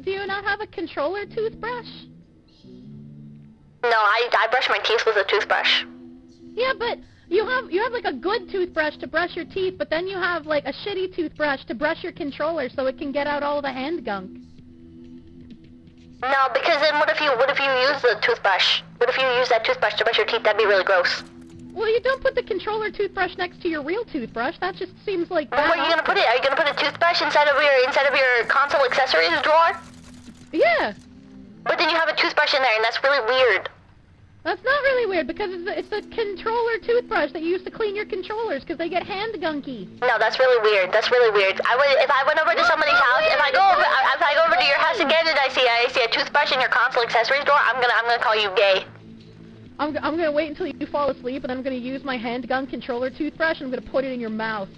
Do you not have a controller toothbrush? No, I brush my teeth with a toothbrush. Yeah, but you have like a good toothbrush to brush your teeth, but then you have like a shitty toothbrush to brush your controller so it can get out all the hand gunk. No, because then what if you use the toothbrush? What if you use that toothbrush to brush your teeth? That'd be really gross. Well, you don't put the controller toothbrush next to your real toothbrush. That just seems like bad. Where are you gonna put it? Are you gonna put a toothbrush inside of your console accessories drawer? Yeah. But then you have a toothbrush in there, and that's really weird. That's not really weird, because it's a controller toothbrush that you use to clean your controllers, because they get hand gunky. No, that's really weird. That's really weird. If I go over to your house again and I see a toothbrush in your console accessories drawer, I'm gonna call you gay. I'm gonna wait until you fall asleep, and I'm gonna use my handgun controller toothbrush, and I'm gonna put it in your mouth.